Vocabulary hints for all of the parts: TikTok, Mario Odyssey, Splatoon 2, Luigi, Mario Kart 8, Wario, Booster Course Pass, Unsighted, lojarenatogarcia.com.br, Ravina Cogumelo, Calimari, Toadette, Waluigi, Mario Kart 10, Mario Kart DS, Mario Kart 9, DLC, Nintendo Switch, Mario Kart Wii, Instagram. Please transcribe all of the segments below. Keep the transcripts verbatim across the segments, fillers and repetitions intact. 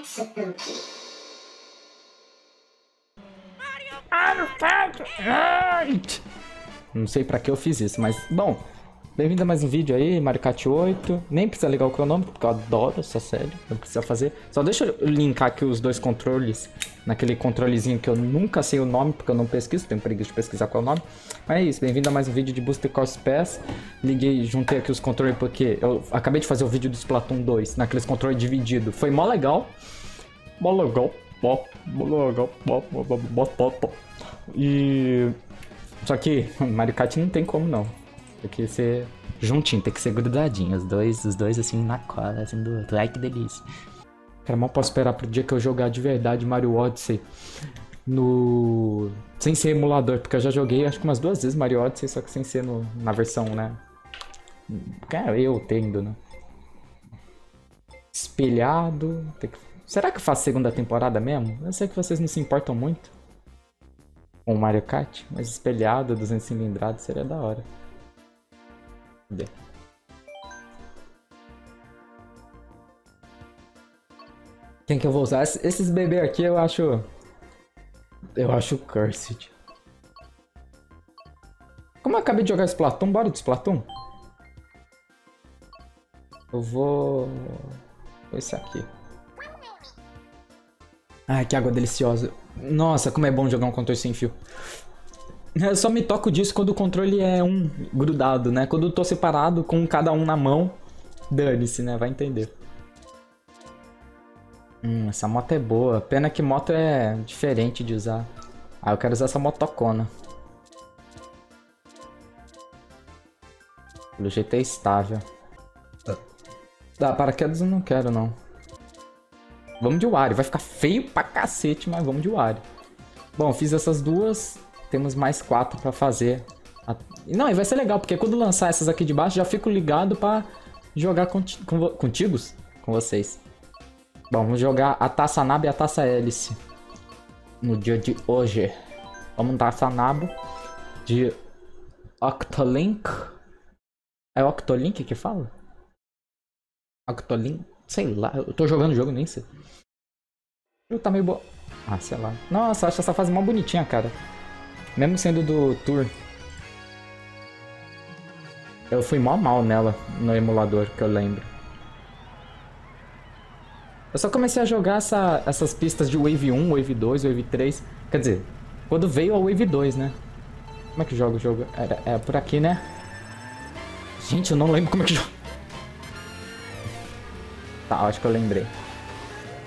Katsuki. Mario Kart oito! Não sei pra que eu fiz isso, mas bom. Bem-vindo a mais um vídeo aí, Mario Kart oito. Nem precisa ligar o cronômetro, porque eu adoro essa série. Não precisa fazer. Só deixa eu linkar aqui os dois controles. Naquele controlezinho que eu nunca sei o nome, porque eu não pesquiso. Tenho preguiça de pesquisar qual é o nome. Mas é isso, bem-vindo a mais um vídeo de Booster Course Pass. Liguei, juntei aqui os controles, porque eu acabei de fazer o vídeo do Splatoon dois. Naqueles controles divididos. Foi mó legal. Mó legal. Mó legal. E... Só que Mario Kart não tem como não. Tem que ser juntinho, tem que ser grudadinho. Os dois, os dois assim na cola, assim do outro. Ai que delícia. Cara, mal posso esperar pro dia que eu jogar de verdade Mario Odyssey no... sem ser emulador, porque eu já joguei acho que umas duas vezes Mario Odyssey, só que sem ser no... na versão, né? Cara, eu tendo, né? Espelhado. Tem que... Será que eu faço segunda temporada mesmo? Eu sei que vocês não se importam muito com Mario Kart, mas espelhado, duzentos cilindrados, seria da hora. Cadê? Quem que eu vou usar? Esses bebês aqui eu acho... Eu acho cursed. Como eu acabei de jogar Splatoon, bora de Splatoon? Eu vou... Esse aqui. Ai, que água deliciosa. Nossa, como é bom jogar um controle sem fio. Eu só me toco disso quando o controle é um grudado, né? Quando eu tô separado com cada um na mão, dane-se, né? Vai entender. Hum, essa moto é boa. Pena que moto é diferente de usar. Ah, eu quero usar essa motocona. Pelo jeito é estável. Ah, paraquedas eu não quero, não. Vamos de Wario. Vai ficar feio pra cacete, mas vamos de Wario. Bom, fiz essas duas... Temos mais quatro pra fazer. Não, e vai ser legal, porque quando lançar essas aqui de baixo, já fico ligado pra jogar conti com contigos? Com vocês. Bom, vamos jogar a taça nabo e a taça hélice. No dia de hoje. Vamos taça nabo de Octolink. É Octolink que fala? Octolink? Sei lá, eu tô jogando o jogo, nem sei. Eu tá meio boa. Ah, sei lá. Nossa, acho essa fase mó bonitinha, cara. Mesmo sendo do Tour. Eu fui mó mal nela, no emulador, que eu lembro. Eu só comecei a jogar essa, essas pistas de Wave um, Wave dois, Wave três. Quer dizer, quando veio a Wave dois, né? Como é que joga o jogo? É, é por aqui, né? Gente, eu não lembro como é que joga. Tá, acho que eu lembrei.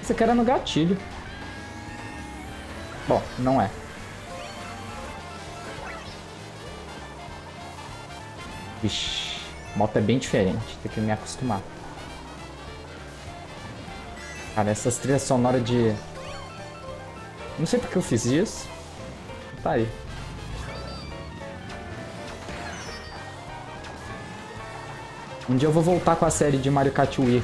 Esse aqui era no gatilho. Bom, não é. Vixe, a moto é bem diferente, tem que me acostumar. Cara, essas trilhas sonoras de... Não sei porque eu fiz isso. Tá aí. Um dia eu vou voltar com a série de Mario Kart Wii.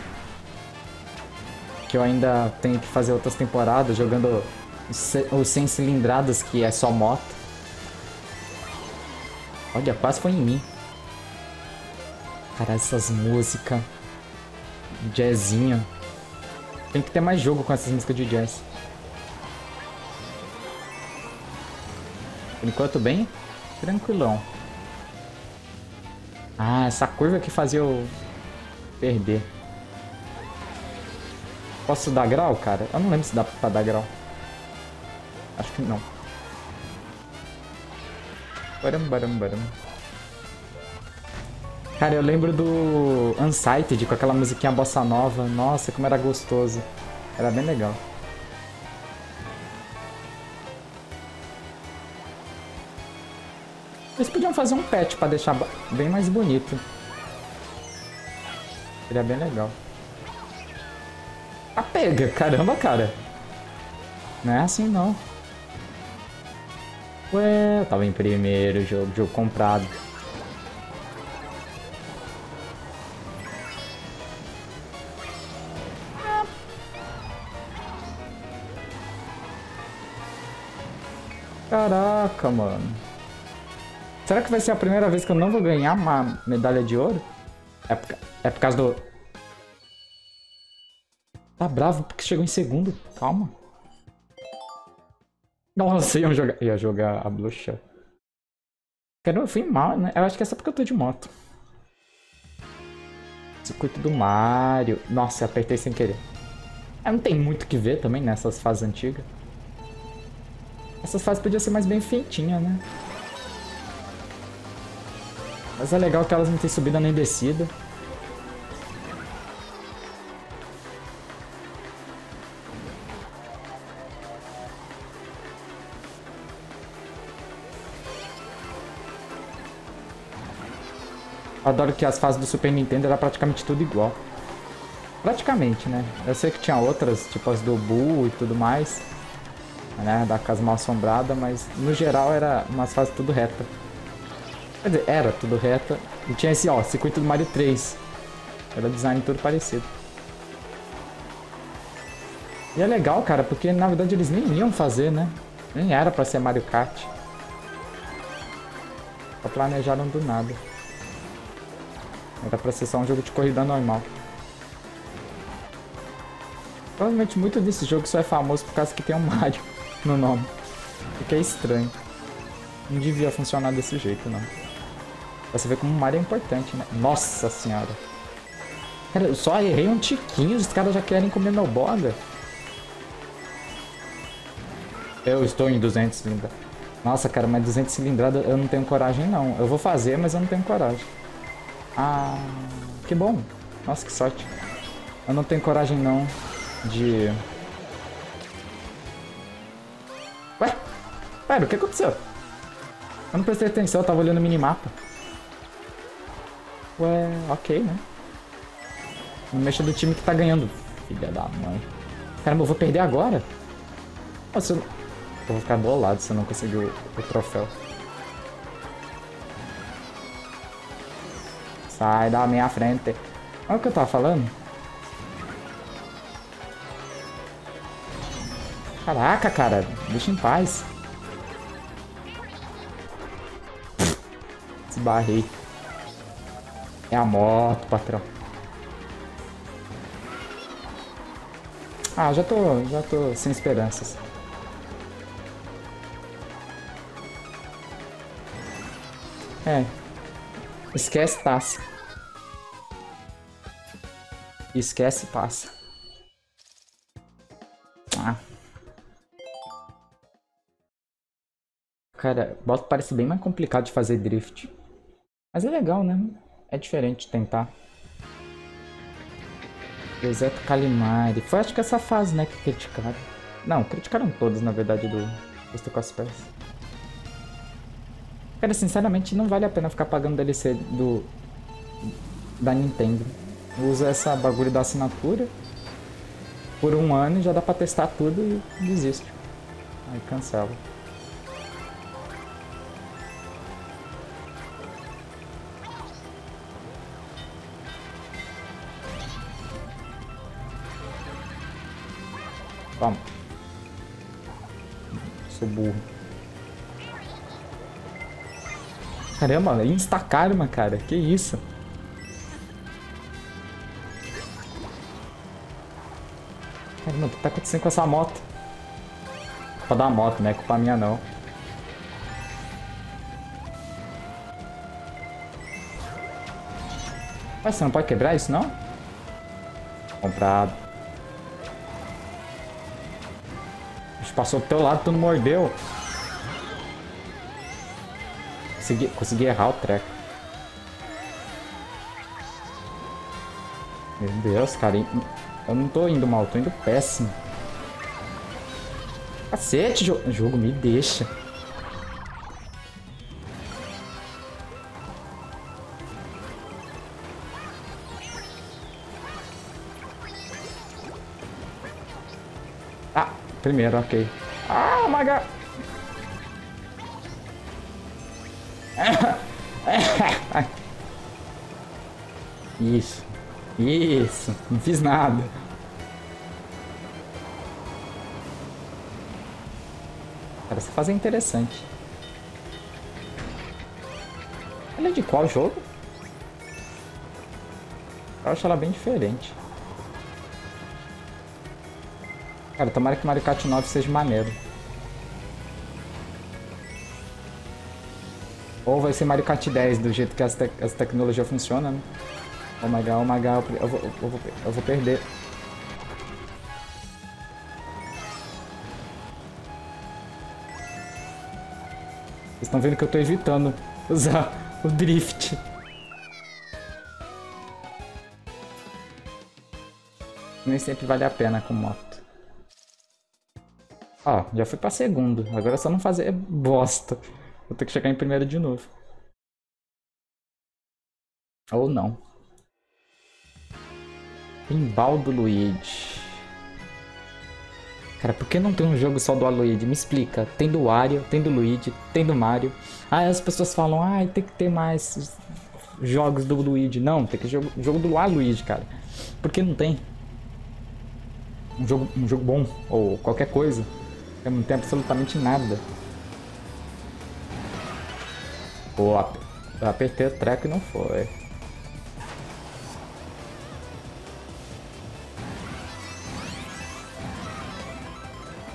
Que eu ainda tenho que fazer outras temporadas, jogando os cem cilindradas, que é só moto. Olha, quase foi em mim. Cara, essas músicas, jazzinho, tem que ter mais jogo com essas músicas de jazz. Por enquanto bem, tranquilão. Ah, essa curva que fazia eu perder. Posso dar grau, cara? Eu não lembro se dá pra dar grau. Acho que não. Baram, baram, baram. Cara, eu lembro do Unsighted com aquela musiquinha bossa nova. Nossa, como era gostoso. Era bem legal. Eles podiam fazer um patch pra deixar bem mais bonito. Seria bem legal. Ah, pega! Caramba, cara! Não é assim, não. Ué, eu tava em primeiro jogo, jogo comprado. Caraca, mano. Será que vai ser a primeira vez que eu não vou ganhar uma medalha de ouro? É por, é por causa do... Tá bravo porque chegou em segundo. Calma. Nossa, eu ia jogar, ia jogar a bruxa. Cara, eu fui mal, né? Eu acho que é só porque eu tô de moto. Circuito do Mario. Nossa, eu apertei sem querer. Ah, não tem muito o que ver também nessas fases antigas. Essas fases podiam ser mais bem feitinhas, né? Mas é legal que elas não têm subida nem descida. Eu adoro que as fases do Super Nintendo era praticamente tudo igual. Praticamente, né? Eu sei que tinha outras, tipo as do Boo e tudo mais, né? Da Casa Mal Assombrada, mas no geral era umas fases tudo reta. Quer dizer, era tudo reta. E tinha esse, ó, circuito do Mario três. Era o design todo parecido. E é legal, cara, porque na verdade eles nem iam fazer, né? Nem era pra ser Mario Kart. Só planejaram do nada. Era pra ser só um jogo de corrida normal. Provavelmente muito desse jogo só é famoso por causa que tem um Mario no nome. O que é estranho. Não devia funcionar desse jeito, não. Pra você ver como o Mario é importante, né? Nossa senhora. Cara, eu só errei um tiquinho, os caras já querem comer meu boga. Eu estou em duzentos cilindrada. Nossa, cara, mas duzentos cilindrada eu não tenho coragem, não. Eu vou fazer, mas eu não tenho coragem. Ah, que bom. Nossa, que sorte. Eu não tenho coragem, não, de... Ué? Pera, o que aconteceu? Eu não prestei atenção, eu tava olhando o minimapa. Ué, ok, né? Não mexa do time que tá ganhando. Filha da mãe. Caramba, eu vou perder agora? Nossa, eu... eu vou ficar bolado se eu não conseguir o, o troféu. Sai da minha frente. Olha o que eu tava falando. Caraca, cara. Deixa em paz. Esbarrei. É a moto, patrão. Ah, já tô, já tô sem esperanças. É. Esquece, passa. Esquece, passa. Ah. Cara, moto parece bem mais complicado de fazer drift. Mas é legal, né? É diferente tentar. Deserto Calimari. Foi acho que essa fase, né, que criticaram. Não, criticaram todas, na verdade, do Booster Course Pass. Cara, sinceramente, não vale a pena ficar pagando D L C do... da Nintendo. Usa essa bagulho da assinatura por um ano e já dá pra testar tudo e desisto. Aí cancela. Toma. Sou burro. Caramba, Instacarma, cara. Que isso? Caramba, o que tá acontecendo com essa moto? Culpa da moto, né? Culpa minha, não. Mas você não pode quebrar isso, não? Comprado. Passou do teu lado, tu não mordeu. Consegui, consegui errar o treco. Meu Deus, cara. Eu não tô indo mal, tô indo péssimo. Cacete, jogo, jogo me deixa. Primeiro, ok. Ah, maga! Isso. Isso. Não fiz nada. Cara, essa fase é interessante. Ela é de qual jogo? Eu acho ela bem diferente. Cara, tomara que Mario Kart nove seja maneiro. Ou vai ser Mario Kart dez, do jeito que essa, te essa tecnologia funciona, né? Oh my god, oh my god, eu vou, eu vou, eu vou perder. Vocês estão vendo que eu tô evitando usar o drift. Nem sempre vale a pena com moto. Ó, já fui pra segundo. Agora é só não fazer bosta. Vou ter que chegar em primeiro de novo. Ou não. Pinball do Luigi. Cara, por que não tem um jogo só do Aloyde? Me explica. Tem do Wario, tem do Luigi, tem do Mario. Ah, as pessoas falam, ah, tem que ter mais jogos do Luigi. Não, tem que ter jogo, jogo do Aloyde, cara. Por que não tem? Um jogo, um jogo bom, ou qualquer coisa. Não tem absolutamente nada. Pô, apertei o treco e não foi.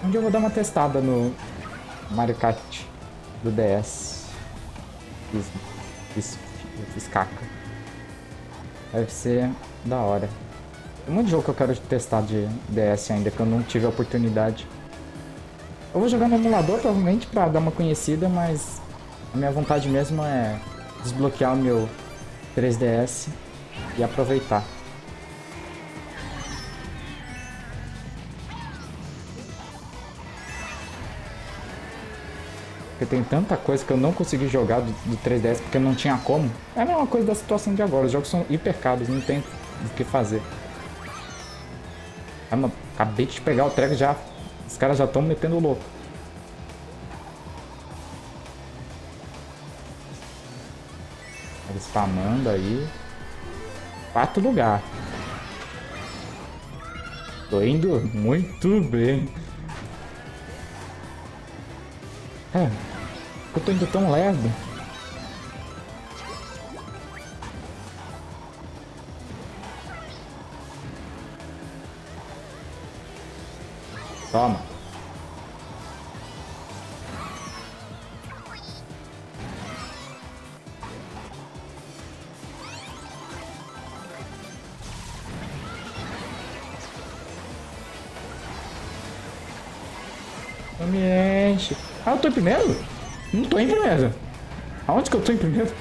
Um dia eu vou dar uma testada no Mario Kart do D S. Fiz, fiz, fiz caca. Deve ser da hora. Tem um monte de jogo que eu quero testar de D S ainda, que eu não tive a oportunidade. Eu vou jogar no emulador, provavelmente, pra dar uma conhecida, mas a minha vontade mesmo é desbloquear o meu três D S e aproveitar. Porque tem tanta coisa que eu não consegui jogar do, do três D S porque eu não tinha como. É a mesma coisa da situação de agora, os jogos são hiper caros, não tem o que fazer. Ah, mano, acabei de pegar o treco já. Os caras já estão metendo louco. Spamando aí. Quarto lugar. Tô indo muito bem. É, eu tô indo tão leve. Toma. Não me enche. Ah, eu tô em primeiro? Não tô em primeiro. Aonde que eu tô em primeiro?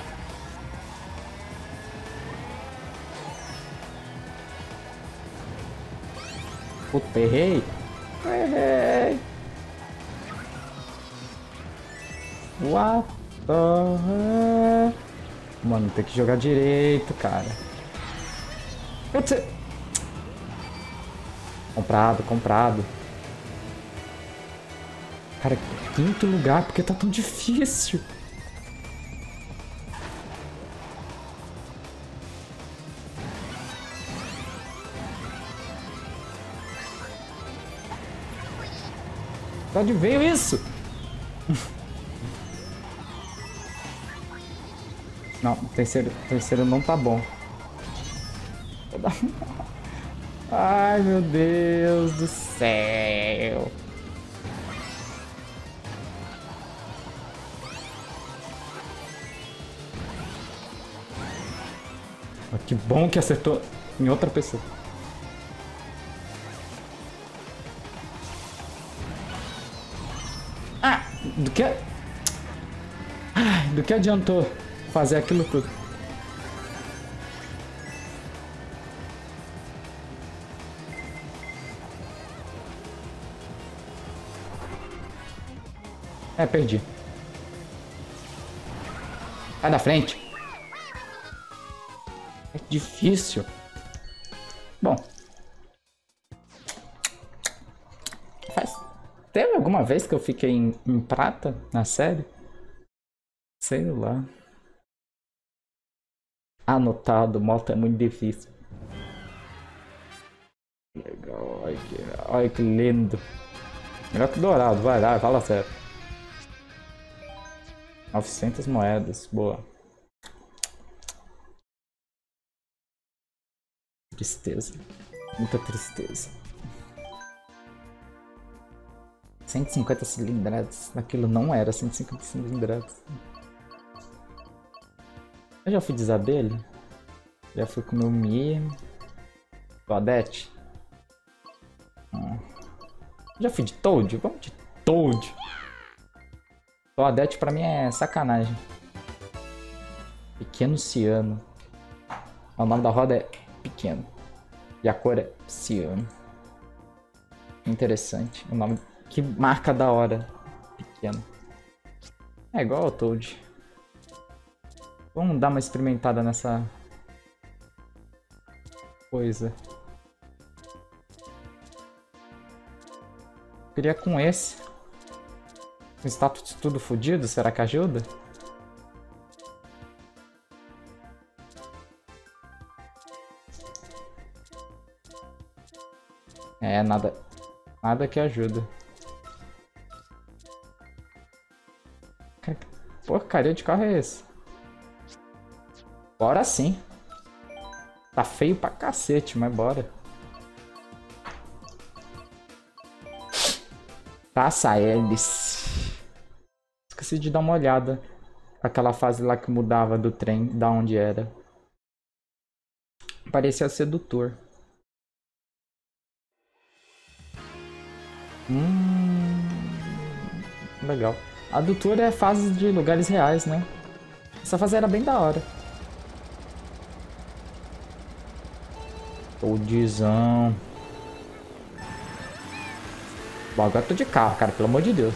Puta, errei. Errei. What the hell? Mano, tem que jogar direito, cara. Te... Comprado, comprado. Cara, quinto lugar, porque tá tão difícil. De onde veio isso? Não, terceiro, terceiro não tá bom. Ai, meu Deus do céu. Que bom que acertou em outra pessoa. Ah, do que? Ai, do que adiantou fazer aquilo tudo? É, perdi. Sai da frente. Difícil. Bom. Faz... Teve alguma vez que eu fiquei em, em prata na série? Sei lá. Anotado, moto é muito difícil. Legal, olha que, olha que lindo. Melhor que dourado, vai lá, fala sério. novecentas moedas, boa. Tristeza. Muita tristeza. cento e cinquenta cilindradas. Aquilo não era cento e cinquenta cilindradas. Eu já fui de Isabelle. Já fui com o meu Mi. Toadette. Ah. Já fui de Toad? Vamos de Toad. Toadette pra mim é sacanagem. Pequeno ciano. O nome da roda é pequeno. E a cor é ciano. Interessante. O nome... Que marca da hora. Pequeno. É igual ao Toad. Vamos dar uma experimentada nessa... coisa. Eu queria com esse. Com status tudo fodido, será que ajuda? É, nada, nada que ajuda. Que porcaria de carro é esse? Bora sim. Tá feio pra cacete, mas bora. Passa eles. Esqueci de dar uma olhada. Aquela fase lá que mudava do trem, da onde era. Parecia sedutor. Hum, legal. A do tour é fase de lugares reais, né? Essa fase era bem da hora. Toadzão. Bom, agora eu tô de carro, cara, pelo amor de Deus.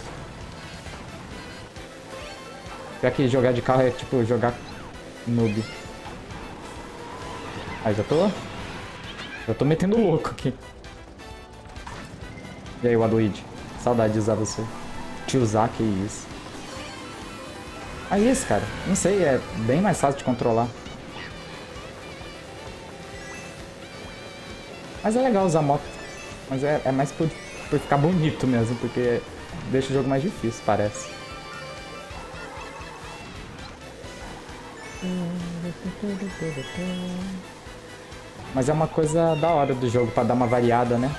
Pior que jogar de carro é tipo jogar noob. Aí já tô. Já tô metendo louco aqui. E aí, Waluigi? Saudade de usar você. Te usar, que isso. É isso, cara. Não sei, é bem mais fácil de controlar. Mas é legal usar moto. Mas é, é mais por, por ficar bonito mesmo, porque deixa o jogo mais difícil, parece. Mas é uma coisa da hora do jogo, pra dar uma variada, né?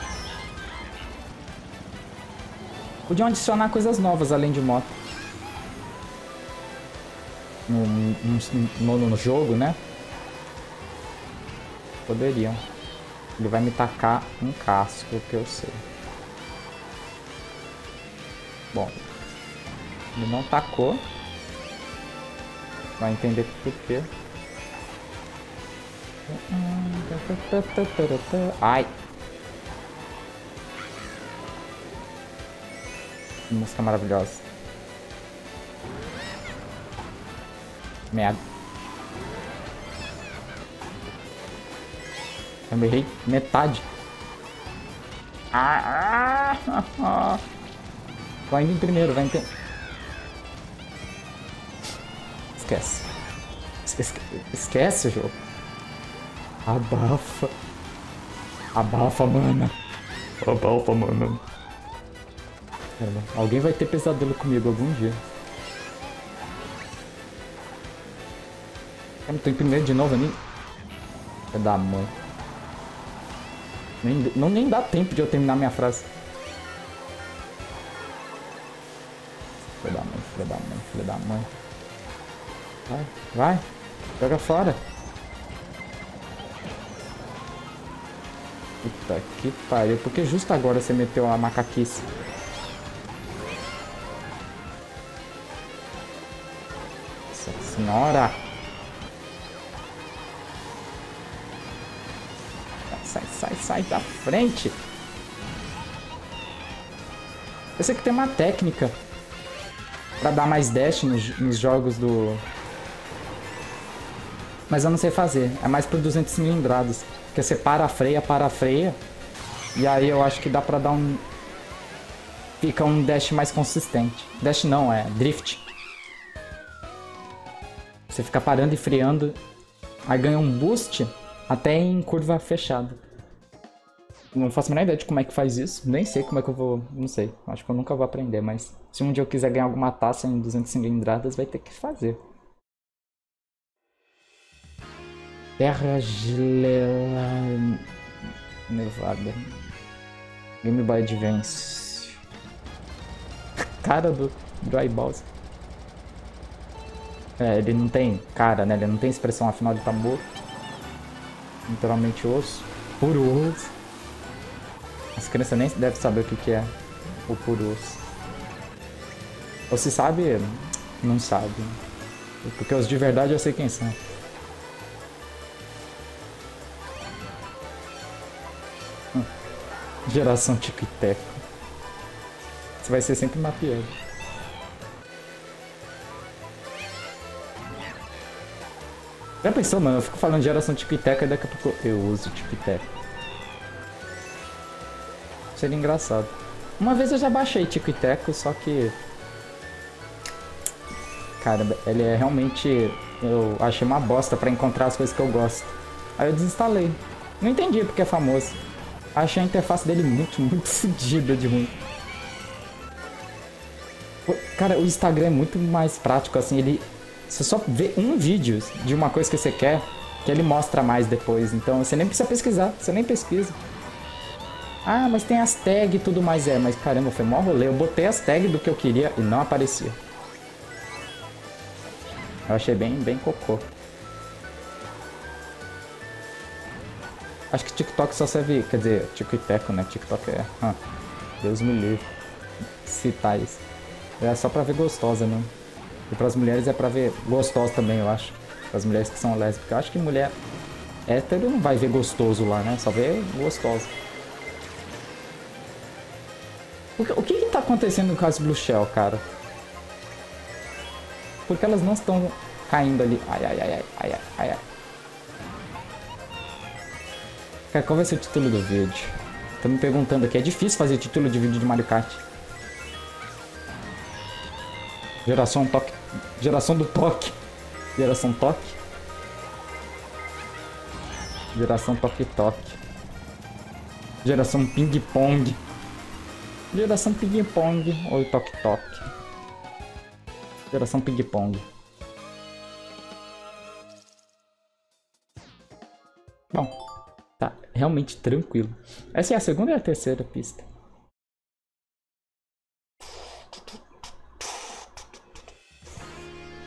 Podiam adicionar coisas novas além de moto. No, no, no, no jogo, né? Poderiam. Ele vai me tacar um casco, que eu sei. Bom. Ele não tacou. Vai entender por quê. Ai! Música maravilhosa. Merda. Eu me errei metade. Ah, ah, ah. Vai indo em primeiro, vai em ter... Esquece. Esquece. Esquece o jogo. Abafa. Abafa, mano. Abafa, mano. Alguém vai ter pesadelo comigo algum dia. Eu não tô em primeiro de novo, nem... É da mãe. Nem, não, nem dá tempo de eu terminar minha frase. Filha da mãe, filha da mãe, filha da mãe. Vai, vai. Joga fora. Puta que pariu. Por que justo agora você meteu a macaquice? Nossa senhora. Sai, sai, sai da frente. Eu sei que tem uma técnica pra dar mais dash nos, nos jogos do... Mas eu não sei fazer. É mais por duzentos cilindradas. Porque você para a freia, para a freia. E aí eu acho que dá pra dar um... Fica um dash mais consistente. Dash não, é drift. Você fica parando e freando. Aí ganha um boost... Até em curva fechada. Não faço a menor ideia de como é que faz isso. Nem sei como é que eu vou... Não sei. Acho que eu nunca vou aprender, mas... Se um dia eu quiser ganhar alguma taça em duzentas cilindradas, vai ter que fazer. Terra gelada... Nevada. Game Boy Advance. cara do Dry Bones. É, ele não tem cara, né? Ele não tem expressão, afinal de tambor. Literalmente osso. Puro osso. As crianças nem devem saber o que, que é o puro osso. Ou se sabe, não sabe. Porque os de verdade eu sei quem são. Hum. Geração tic-teco. Isso vai ser sempre uma piada. Já pensou, mano? Eu fico falando de geração tic-teco e daqui a pouco eu uso tic-teco. Seria engraçado. Uma vez eu já baixei tic-teco, só que... Cara, ele é realmente... Eu achei uma bosta pra encontrar as coisas que eu gosto. Aí eu desinstalei. Não entendi porque é famoso. Achei a interface dele muito, muito fodida de ruim. Cara, o Instagram é muito mais prático, assim. Ele... Você só vê um vídeo de uma coisa que você quer, que ele mostra mais depois. Então, você nem precisa pesquisar. Você nem pesquisa. Ah, mas tem as tags e tudo mais. É, mas caramba, foi mó rolê. Eu botei as tags do que eu queria e não aparecia. Eu achei bem, bem cocô. Acho que TikTok só serve... Quer dizer, TikTok, né? TikTok é... Ah, Deus me livre. Citar isso. É só pra ver gostosa, né? E pras mulheres é pra ver gostosa também, eu acho. As mulheres que são lésbicas. Eu acho que mulher hétero não vai ver gostoso lá, né? Só vê gostosa. O que, o que que tá acontecendo no caso Blue Shell, cara? Porque elas não estão caindo ali. Ai, ai, ai, ai, ai, ai, ai. Cara, qual vai ser o título do vídeo? Tô me perguntando aqui. É difícil fazer título de vídeo de Mario Kart. Geração toque. Geração do toque. Geração toque. Geração toque-toque. Geração ping-pong. Geração ping-pong ou toque-toque. Geração ping-pong. Bom, tá realmente tranquilo. Essa é a segunda e a terceira pista.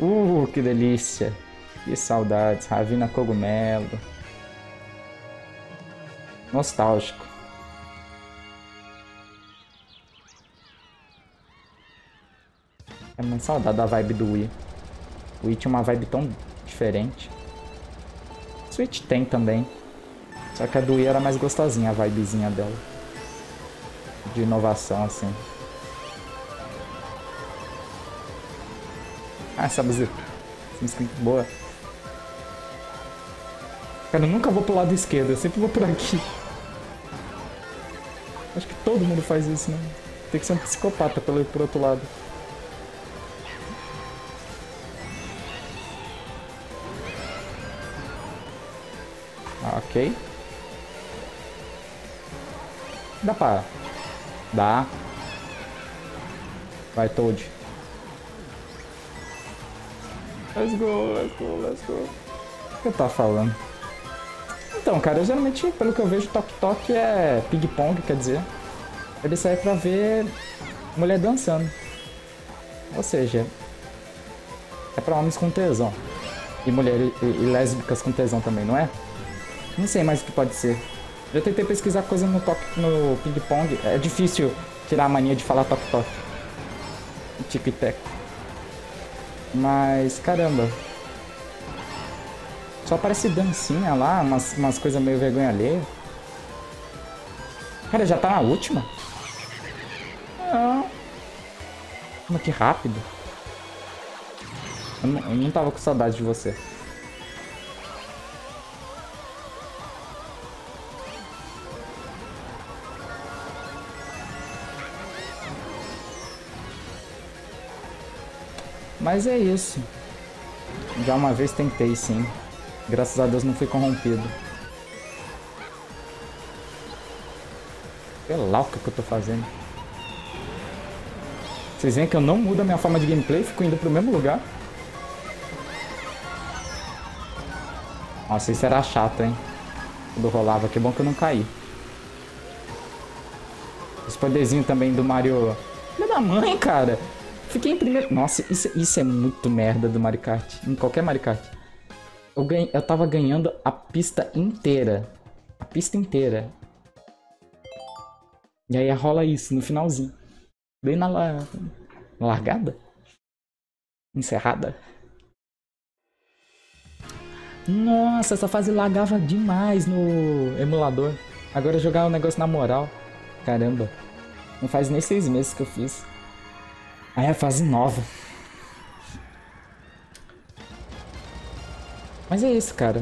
Uh, que delícia. Que saudades. Ravina Cogumelo. Nostálgico. É muito saudade da vibe do Wii. O Wii tinha uma vibe tão diferente. Switch tem também. Só que a do Wii era mais gostosinha, a vibezinha dela. De inovação, assim. Ah, essa música, essa música é muito boa. Cara, eu nunca vou pro lado esquerdo, eu sempre vou por aqui. Acho que todo mundo faz isso, né? Tem que ser um psicopata pra ir pro outro lado. Ok. Dá pra... Dá. Vai, Toad. Let's go, let's go, let's go. O que eu tava falando? Então, cara, eu geralmente, pelo que eu vejo, toque-toque é ping-pong, quer dizer. Ele serve pra ver mulher dançando. Ou seja, é pra homens com tesão. E mulheres e, e lésbicas com tesão também, não é? Não sei mais o que pode ser. Eu tentei pesquisar coisa no, no ping-pong. É difícil tirar a mania de falar toque-toque. Tic-tac. Mas, caramba. Só parece dancinha lá, umas, umas coisas meio vergonha alheia. Cara, já tá na última? Não. Como que rápido. Eu não, eu não tava com saudade de você. Mas é isso. Já uma vez tentei, sim. Graças a Deus não fui corrompido. Sei lá o que eu tô fazendo. Vocês veem que eu não mudo a minha forma de gameplay, fico indo pro mesmo lugar. Nossa, isso era chato, hein? Quando rolava, que bom que eu não caí. Os poderzinhos também do Mario Filha da mãe, cara. Fiquei em primeiro... Nossa, isso, isso é muito merda do Mario Kart. Em qualquer Mario Kart. Eu, ganhei, eu tava ganhando a pista inteira. A pista inteira. E aí rola isso no finalzinho. Bem na, la... na largada? Encerrada? Nossa, essa fase lagava demais no emulador. Agora jogar o negócio na moral. Caramba. Não faz nem seis meses que eu fiz. Aí é a fase nova. Mas é isso, cara.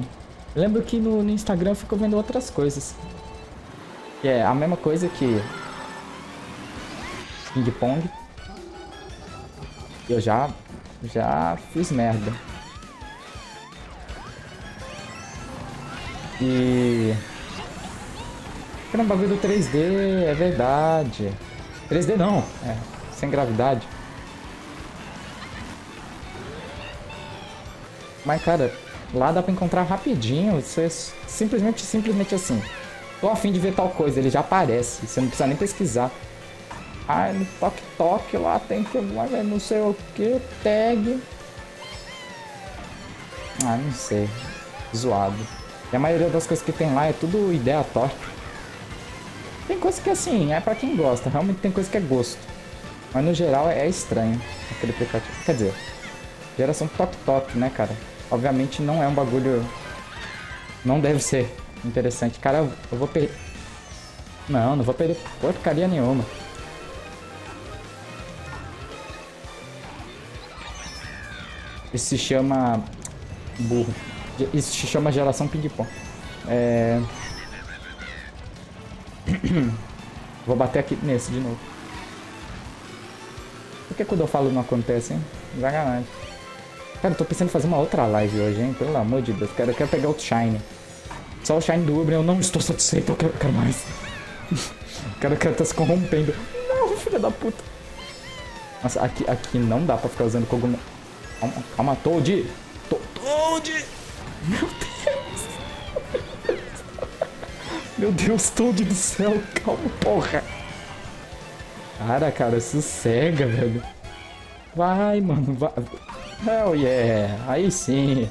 Eu lembro que no, no Instagram eu fico vendo outras coisas. Que é a mesma coisa que... Ping Pong. Eu já... Já fiz merda. E... Era um bagulho do três D, é verdade. três D não, é, sem gravidade. Mas cara, lá dá pra encontrar rapidinho, você simplesmente, simplesmente assim. Tô afim de ver tal coisa, ele já aparece, você não precisa nem pesquisar. Ah, no TikTok lá tem que não sei o que, tag. Ah, não sei, zoado. E a maioria das coisas que tem lá é tudo ideia torta. Tem coisa que assim, é pra quem gosta, realmente tem coisa que é gosto. Mas no geral é estranho aquele aplicativo. Quer dizer, geração top top, né, cara? Obviamente não é um bagulho. Não deve ser interessante. Cara, eu vou perder. Não, não vou perder porcaria nenhuma. Isso se chama. Burro. Isso se chama geração ping-pong. É. Vou bater aqui nesse de novo. Por que quando eu falo não acontece, hein? Zaganagem. Cara, eu tô pensando em fazer uma outra live hoje, hein? Pelo amor de Deus, cara, eu quero pegar o Shine. Só o Shine do Uber, eu não estou satisfeito, eu quero, eu quero mais. O cara, cara tá se corrompendo. Não, filha da puta. Nossa, aqui, aqui não dá pra ficar usando cogumelo. Calma, calma, Toad! Toad! Meu Deus! Meu Deus, Toad do céu, calma, porra. Cara, cara, sossega, velho. Vai, mano, vai. Hell yeah, aí sim.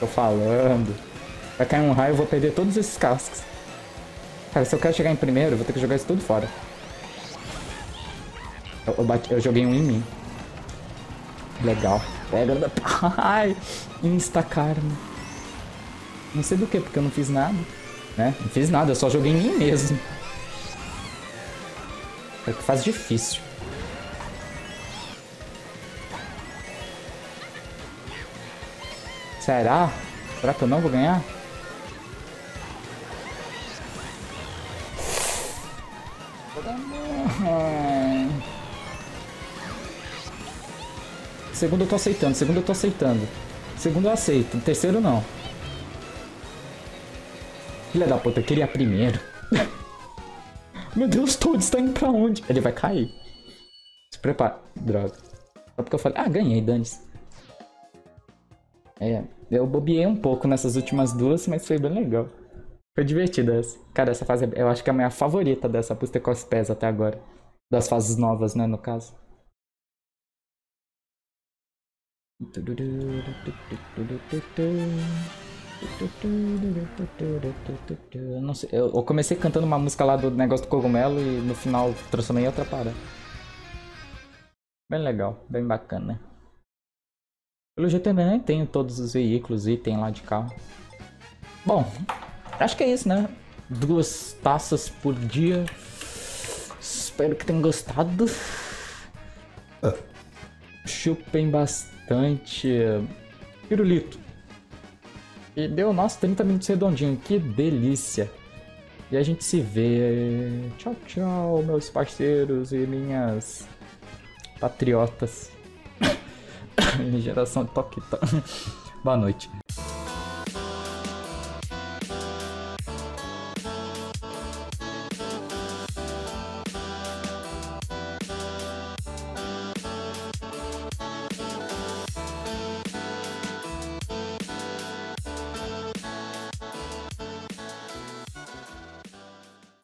Tô falando. Vai cair um raio, eu vou perder todos esses cascos. Cara, se eu quero chegar em primeiro, eu vou ter que jogar isso tudo fora. Eu, eu, bate, eu joguei um em mim. Legal. Pega da... Ai, Instacarme. Não sei do que, porque eu não fiz nada. Né? Não fiz nada, eu só joguei em mim mesmo. É que faz difícil. Será? Será que eu não vou ganhar? Segundo eu tô aceitando, segundo eu tô aceitando. Segundo eu aceito, terceiro não. Filha da puta, eu queria primeiro. Meu Deus, Toad está indo pra onde? Ele vai cair. Se prepara. Droga. Só porque eu falei... Ah, ganhei, dane-se. É, eu bobiei um pouco nessas últimas duas, mas foi bem legal. Foi divertida essa. Cara, essa fase eu acho que é a minha favorita dessa Booster Course Pass até agora. Das fases novas, né, no caso. Eu não sei, eu comecei cantando uma música lá do negócio do cogumelo e no final transformei em outra parada. Bem legal, bem bacana. Pelo jeito eu nem tenho todos os veículos e item lá de carro. Bom, acho que é isso, né? Duas taças por dia. Espero que tenham gostado. Chupem bastante pirulito. E deu, nossa, trinta minutos redondinho, que delícia. E a gente se vê. Tchau, tchau, meus parceiros e minhas patriotas. Geração toque. Boa noite.